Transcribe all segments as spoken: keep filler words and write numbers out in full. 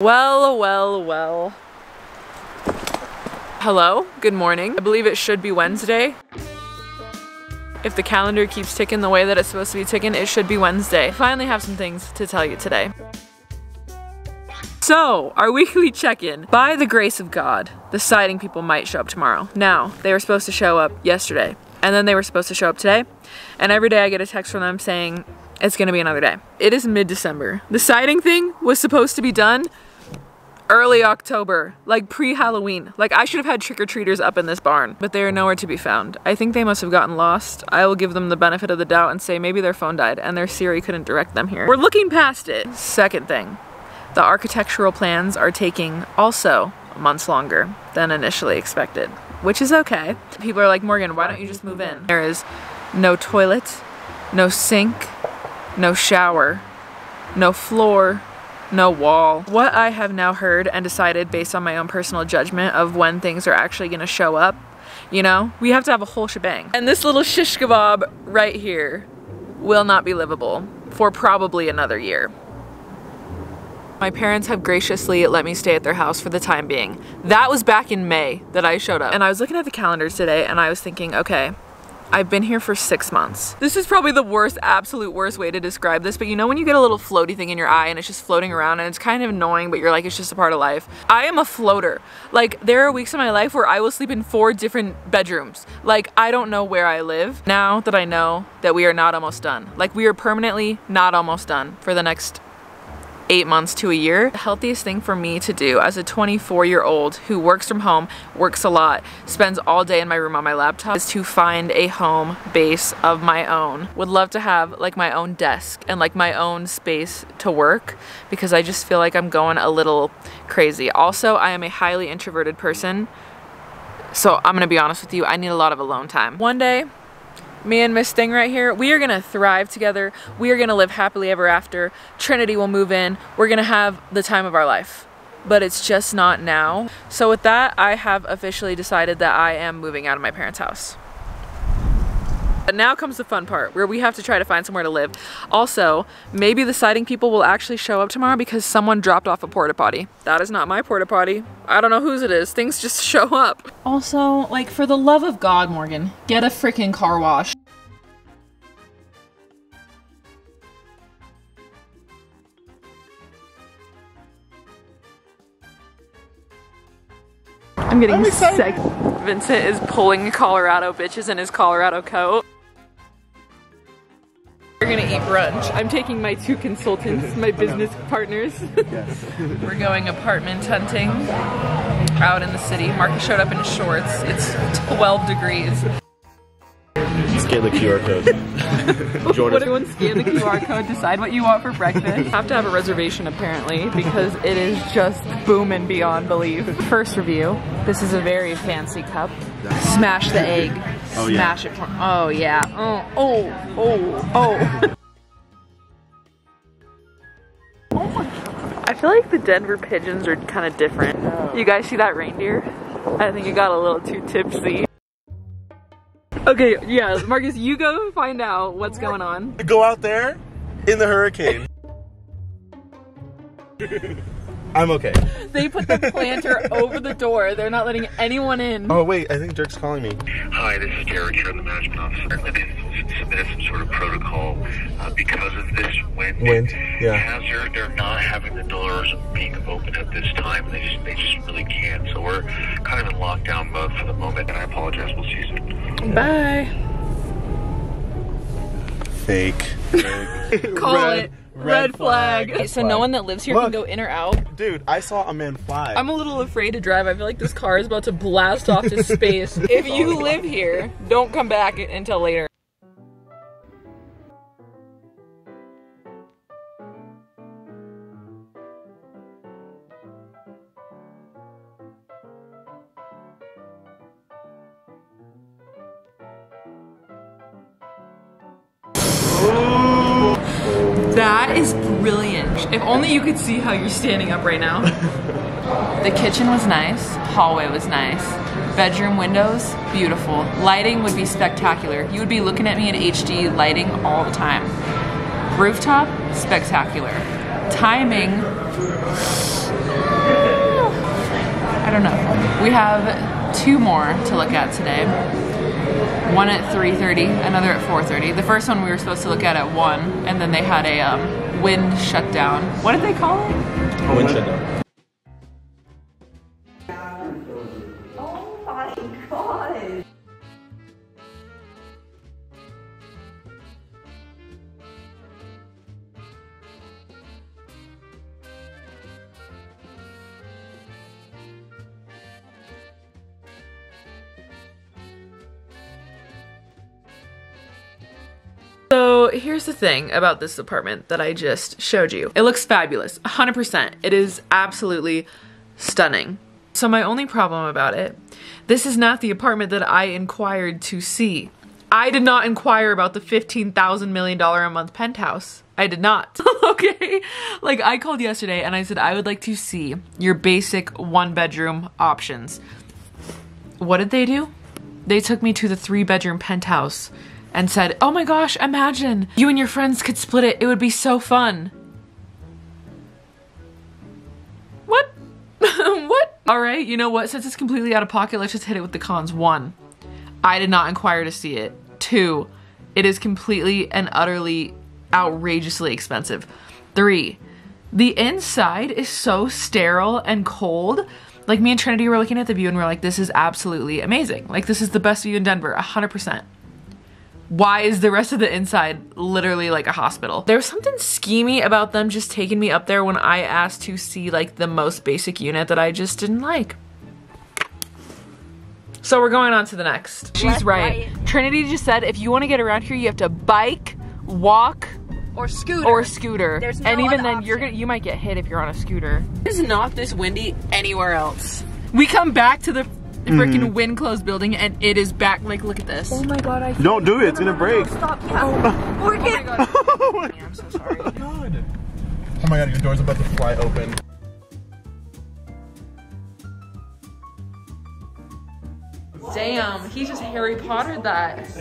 Well, well, well. Hello, good morning. I believe it should be Wednesday. If the calendar keeps ticking the way that it's supposed to be ticking, it should be Wednesday. I finally have some things to tell you today. So, our weekly check-in. By the grace of God, the sighting people might show up tomorrow. Now, they were supposed to show up yesterday, and then they were supposed to show up today, and every day I get a text from them saying, it's gonna be another day. It is mid-December. The sighting thing was supposed to be done early October, like pre-Halloween. Like I should have had trick-or-treaters up in this barn, but they are nowhere to be found. I think they must have gotten lost. I will give them the benefit of the doubt and say maybe their phone died and their Siri couldn't direct them here. We're looking past it. Second thing, the architectural plans are taking also months longer than initially expected, which is okay. People are like, Morgan, why don't you just move in? There is no toilet, no sink, no shower, no floor, no wall. What I have now heard and decided based on my own personal judgment of when things are actually gonna show up, you know, we have to have a whole shebang. And this little shish kebab right here will not be livable for probably another year. My parents have graciously let me stay at their house for the time being. That was back in May that I showed up. And I was looking at the calendars today and I was thinking, okay, I've been here for six months. This is probably the worst, absolute worst way to describe this, but you know when you get a little floaty thing in your eye and it's just floating around and it's kind of annoying, but you're like, it's just a part of life. I am a floater. Like, there are weeks in my life where I will sleep in four different bedrooms. Like, I don't know where I live. Now that I know that we are not almost done. Like, we are permanently not almost done for the next eight months to a year. The healthiest thing for me to do as a twenty-four year old who works from home, works a lot, spends all day in my room on my laptop is to find a home base of my own. Would love to have like my own desk and like my own space to work because I just feel like I'm going a little crazy. Also, I am a highly introverted person. So I'm gonna be honest with you, I need a lot of alone time. One day, me and Miss Thing right here, we are gonna thrive together. We are gonna live happily ever after. Trinity will move in. We're gonna have the time of our life, but it's just not now. So with that, I have officially decided that I am moving out of my parents' house. But now comes the fun part where we have to try to find somewhere to live. Also, maybe the sighting people will actually show up tomorrow because someone dropped off a porta potty. That is not my porta potty. I don't know whose it is. Things just show up. Also, like, for the love of God, Morgan, get a freaking car wash. I'm getting I'm sick. Vincent is pulling Colorado bitches in his Colorado coat. We're gonna eat brunch. I'm taking my two consultants, my business partners. We're going apartment hunting out in the city. Marcus showed up in shorts. It's twelve degrees. Scan the Q R code. Join us. Everyone scan the Q R code, decide what you want for breakfast. Have to have a reservation apparently because it is just booming beyond belief. First review. This is a very fancy cup. Smash the egg. Oh, Smash yeah. it. Oh yeah. Oh, oh, oh, oh. I feel like the Denver pigeons are kind of different. You guys see that reindeer? I think you got a little too tipsy. Okay, yeah, Marcus, you go find out what's going on. Go out there in the hurricane. I'm okay. They put the planter over the door. They're not letting anyone in. Oh, wait, I think Derek's calling me. Hi, this is Derek here in the management office. I've been submitted some sort of protocol uh, because of this wind, wind yeah. hazard. They're not having the doors being open at this time. They just, they just really can't. So we're kind of in lockdown mode for the moment, and I apologize. We'll see you soon. Bye. Fake. Fake. Call Red. it. Red flag. Okay, so no one that lives here Look, can go in or out? Dude, I saw a man fly. I'm a little afraid to drive. I feel like this car is about to blast off to space. If you live here, don't come back until later. That is brilliant. If only you could see how you're standing up right now. The kitchen was nice, hallway was nice, bedroom windows, beautiful. Lighting would be spectacular. You would be looking at me in H D lighting all the time. Rooftop, spectacular. Timing, we have two more to look at today. One at three thirty, another at four thirty. The first one we were supposed to look at at one, and then they had a um, wind shutdown. What did they call it? A wind shutdown. Oh my God. So here's the thing about this apartment that I just showed you. It looks fabulous, one hundred percent. It is absolutely stunning. So my only problem about it, this is not the apartment that I inquired to see. I did not inquire about the fifteen thousand million dollars a month penthouse. I did not, okay? Like, I called yesterday and I said, I would like to see your basic one bedroom options. What did they do? They took me to the three bedroom penthouse and said, oh my gosh, imagine you and your friends could split it. It would be so fun. What? What? All right, you know what? Since it's completely out of pocket, let's just hit it with the cons. One, I did not inquire to see it. Two, it is completely and utterly outrageously expensive. Three, the inside is so sterile and cold. Like, me and Trinity were looking at the view and we're like, this is absolutely amazing. Like, this is the best view in Denver, one hundred percent. Why is the rest of the inside literally like a hospital? There was something schemy about them just taking me up there when I asked to see like the most basic unit that I just didn't like. So we're going on to the next. She's right. right. Trinity just said if you want to get around here, you have to bike, walk, or scooter. Or scooter. There's no and even then, option. you're gonna you might get hit if you're on a scooter. It's not this windy anywhere else. We come back to the freaking mm. wind closed building and it is back. Like, look at this. Oh my God, I don't do it, it's gonna break. Stop. Oh. We're getting... oh my God. I'm so sorry. Oh God. Oh my God, your door's about to fly open. Damn, he just Harry Potter'd that. This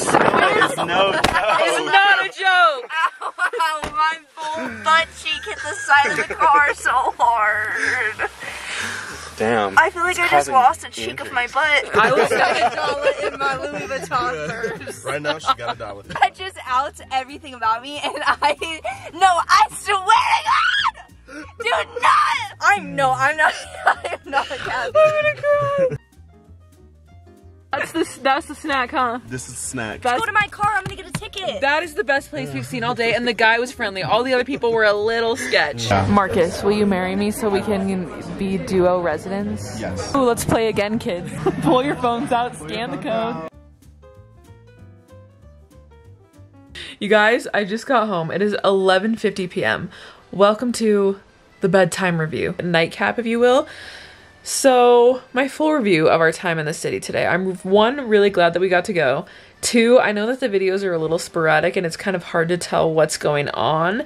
is no, no. not a joke! Ow, ow, my full butt cheek hit the side of the car so hard. Damn. I feel like I just lost a cheek of my butt. I was got a dollar in my Louis Vuitton purse. Right now, she got a dollar. That just outs everything about me, and I... No, I swear to God! Do not! I'm no, I'm not... I'm not a cat. I'm gonna cry. That's the, that's the snack, huh? This is the snack. That's, go to my car, I'm gonna get a ticket. That is the best place we've seen all day, and the guy was friendly. All the other people were a little sketch. Yeah. Marcus, will you marry me so we can be duo residents? Yes. Ooh, let's play again, kids. Pull your phones out, scan the code. You guys, I just got home. It is eleven fifty p m Welcome to the bedtime review. Nightcap, if you will. So, my full review of our time in the city today. I'm, one, really glad that we got to go. Two, I know that the videos are a little sporadic and it's kind of hard to tell what's going on.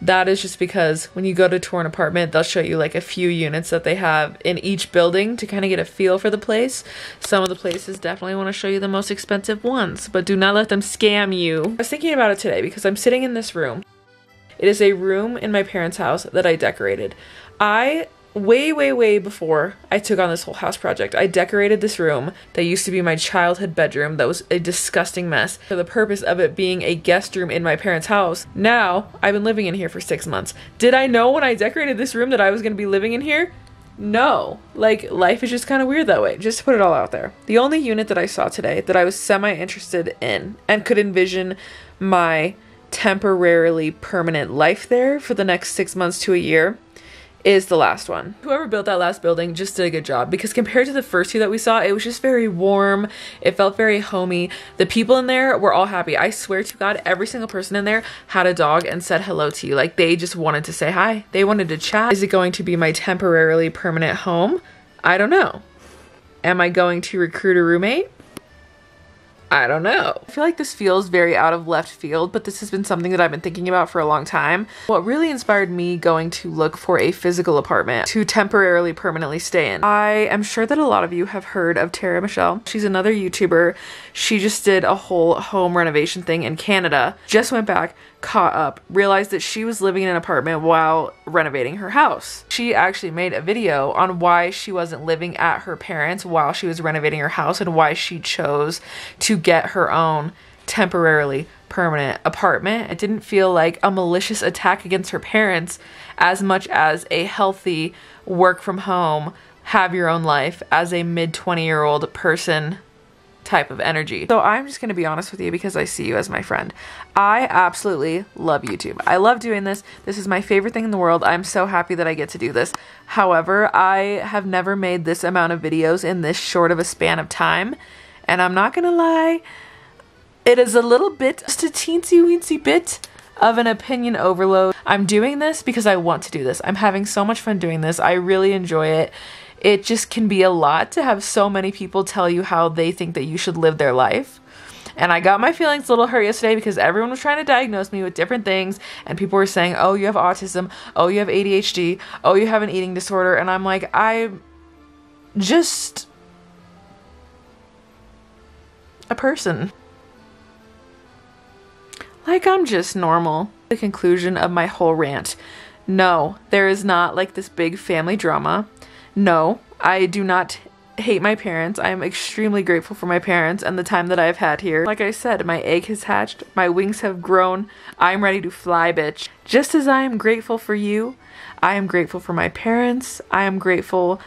That is just because when you go to tour an apartment, they'll show you like a few units that they have in each building to kind of get a feel for the place. Some of the places definitely want to show you the most expensive ones, but do not let them scam you. I was thinking about it today because I'm sitting in this room. It is a room in my parents' house that I decorated. I... Way, way, way before I took on this whole house project, I decorated this room that used to be my childhood bedroom that was a disgusting mess for the purpose of it being a guest room in my parents' house. Now, I've been living in here for six months. Did I know when I decorated this room that I was going to be living in here? No. Like, life is just kind of weird that way. Just to put it all out there. The only unit that I saw today that I was semi-interested in and could envision my temporarily permanent life there for the next six months to a year is the last one. Whoever built that last building just did a good job, because compared to the first two that we saw, it was just very warm. It felt very homey. The people in there were all happy. I swear to God, every single person in there had a dog and said hello to you. Like, they just wanted to say hi. They wanted to chat. Is it going to be my temporarily permanent home? I don't know. Am I going to recruit a roommate? I don't know. I feel like this feels very out of left field, but this has been something that I've been thinking about for a long time. What really inspired me going to look for a physical apartment to temporarily permanently stay in. I am sure that a lot of you have heard of Tara Michelle. She's another YouTuber. She just did a whole home renovation thing in Canada. Just went back, caught up, realized that she was living in an apartment while renovating her house. She actually made a video on why she wasn't living at her parents' while she was renovating her house and why she chose to get her own temporarily permanent apartment. It didn't feel like a malicious attack against her parents as much as a healthy work from home, have your own life as a mid twenty year old person type of energy. So I'm just gonna be honest with you because I see you as my friend. I absolutely love YouTube. I love doing this. This is my favorite thing in the world. I'm so happy that I get to do this. However, I have never made this amount of videos in this short of a span of time. And I'm not gonna lie, it is a little bit, just a teensy weensy bit of an opinion overload. I'm doing this because I want to do this. I'm having so much fun doing this. I really enjoy it. It just can be a lot to have so many people tell you how they think that you should live their life. And I got my feelings a little hurt yesterday because everyone was trying to diagnose me with different things. And people were saying, oh, you have autism. Oh, you have A D H D. Oh, you have an eating disorder. And I'm like, I'm just a person. Like, I'm just normal. The conclusion of my whole rant. No, there is not like this big family drama. No, I do not hate my parents. I am extremely grateful for my parents and the time that I've had here. Like I said, my egg has hatched, my wings have grown, I'm ready to fly, bitch. Just as I am grateful for you, I am grateful for my parents, I am grateful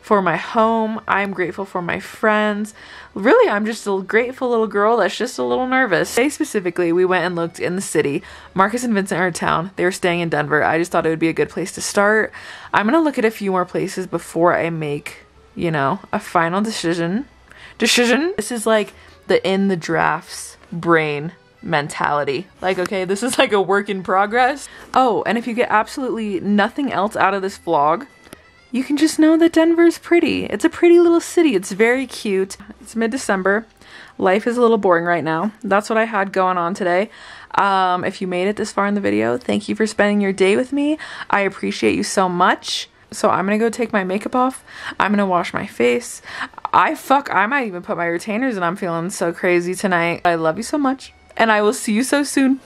for my home, I am grateful for my friends. Really, I'm just a grateful little girl that's just a little nervous. Today specifically, we went and looked in the city. Marcus and Vincent are in town. They were staying in Denver. I just thought it would be a good place to start. I'm gonna look at a few more places before I make, you know, a final decision. Decision? This is like the in the drafts brain mentality. Like, okay, this is like a work in progress. Oh, and if you get absolutely nothing else out of this vlog, you can just know that Denver's pretty. It's a pretty little city. It's very cute. It's mid-December. Life is a little boring right now. That's what I had going on today. Um, if you made it this far in the video, thank you for spending your day with me. I appreciate you so much. So I'm gonna go take my makeup off. I'm gonna wash my face. I fuck, I might even put my retainers in. I'm feeling so crazy tonight. I love you so much, and I will see you so soon.